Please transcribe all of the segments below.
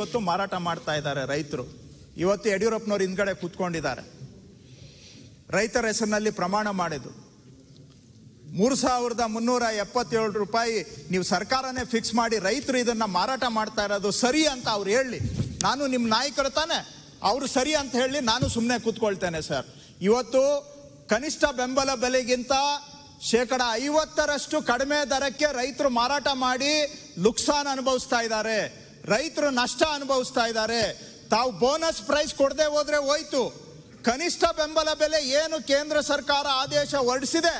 ಇವತ್ತು ಮಾರಾಟ ಮಾಡ್ತಾ ಇದ್ದಾರೆ ರೈತರು. ಇವತ್ತು ಯಡಿಯೂರಪ್ಪನವರು ಹಿಂದಗಡೆ ಕೂತ್ಕೊಂಡಿದ್ದಾರೆ. ರೈತರ ಹೆಸರಿನಲ್ಲಿ ಪ್ರಮಾಣ ಮಾಡಿದ್ರು 3377 ರೂಪಾಯಿ ನೀವು ಸರ್ಕಾರನೇ ಫಿಕ್ಸ್ ಮಾಡಿ ರೈತರು ಇದನ್ನ ಮಾರಾಟ ಮಾಡ್ತಾ ಇರೋದು ಸರಿ ಅಂತ ಅವರು ಹೇಳಿ. ನಾನು ನಿಮ್ಮ ನಾಯಕರು ತಾನೆ, ಅವರು ಸರಿ ಅಂತ ಹೇಳಿ ನಾನು ಸುಮ್ಮನೆ ಕೂತ್ಕೊಳ್ತೇನೆ ಸರ್. ಇವತ್ತು ಕನಿಷ್ಠ ಬೆಂಬಲ ಬೆಲೆಗಿಂತ ಶೇಕಡ 50% ಕಡಿಮೆ ದರಕ್ಕೆ ರೈತರು ಮಾರಾಟ ಮಾಡಿ ನುಕ್ಸಾನ್ ಅನುಭವಿಸ್ತಾ ಇದ್ದಾರೆ, ರೈತರು ನಷ್ಟ ಅನುಭವಿಸ್ತಾ ಇದ್ದಾರೆ. ತಾವು ಬೋನಸ್ ಪ್ರೈಸ್ ಕೊಡದೆ ಹೋದ್ರೆ ಹೋಯ್ತು, ಕನಿಷ್ಠ ಬೆಂಬಲ ಬೆಲೆ ಏನು ಕೇಂದ್ರ ಸರ್ಕಾರ ಆದೇಶ ಹೊರಡಿಸಿದೆ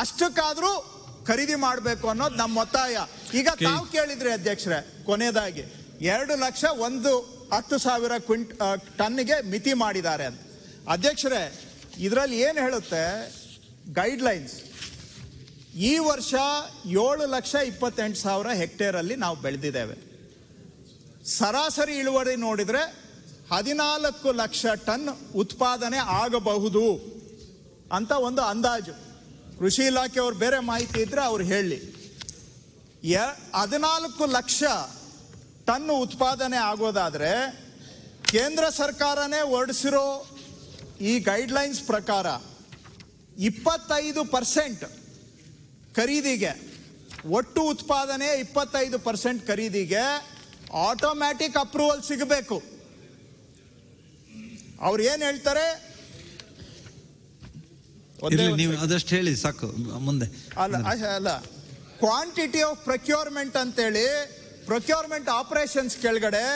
ಅಷ್ಟಕ್ಕಾದ್ರೂ ಖರೀದಿ ಮಾಡಬೇಕು ಅನ್ನೋದು ನಮ್ಮ ಒತ್ತಾಯ. ಈಗ ತಾವು ಕೇಳಿದ್ರಿ ಅಧ್ಯಕ್ಷರೇ, ಕೊನೆಯದಾಗಿ 2,10,000 ಟನ್ನಿಗೆ ಮಿತಿ ಮಾಡಿದ್ದಾರೆ ಅಂತ. ಅಧ್ಯಕ್ಷರೇ, ಇದರಲ್ಲಿ ಏನು ಹೇಳುತ್ತೆ ಗೈಡ್ಲೈನ್ಸ್? ಈ ವರ್ಷ 7,28,000 ಹೆಕ್ಟೇರಲ್ಲಿ ನಾವು ಬೆಳೆದಿದ್ದೇವೆ. ಸರಾಸರಿ ಇಳುವರಿ ನೋಡಿದರೆ 14 ಲಕ್ಷ ಟನ್ ಉತ್ಪಾದನೆ ಆಗಬಹುದು ಅಂತ ಒಂದು ಅಂದಾಜು. ಕೃಷಿ ಇಲಾಖೆಯವರು ಬೇರೆ ಮಾಹಿತಿ ಇದ್ರೆ ಅವ್ರು ಹೇಳಿ. 14 ಲಕ್ಷ ಟನ್ ಉತ್ಪಾದನೆ ಆಗೋದಾದರೆ ಕೇಂದ್ರ ಸರ್ಕಾರನೇ ಹೊರಡಿಸಿರೋ ಈ ಗೈಡ್ಲೈನ್ಸ್ ಪ್ರಕಾರ 25% ಖರೀದಿಗೆ, ಒಟ್ಟು ಉತ್ಪಾದನೆ 25% ಖರೀದಿಗೆ ಆಟೋಮ್ಯಾಟಿಕ್ ಅಪ್ರೂವಲ್ ಸಿಗಬೇಕು. ಅವ್ರು ಏನು ಹೇಳ್ತಾರೆ ಅದಷ್ಟು ಹೇಳಿ ಸಾಕು. ಮುಂದೆ ಅಲ್ಲ, ಕ್ವಾಂಟಿಟಿ ಆಫ್ ಪ್ರೊಕ್ಯೂರ್ಮೆಂಟ್ ಅಂತೇಳಿ ಪ್ರೊಕ್ಯೂರ್ಮೆಂಟ್ ಆಪರೇಷನ್ಸ್ ಕೆಳಗಡೆ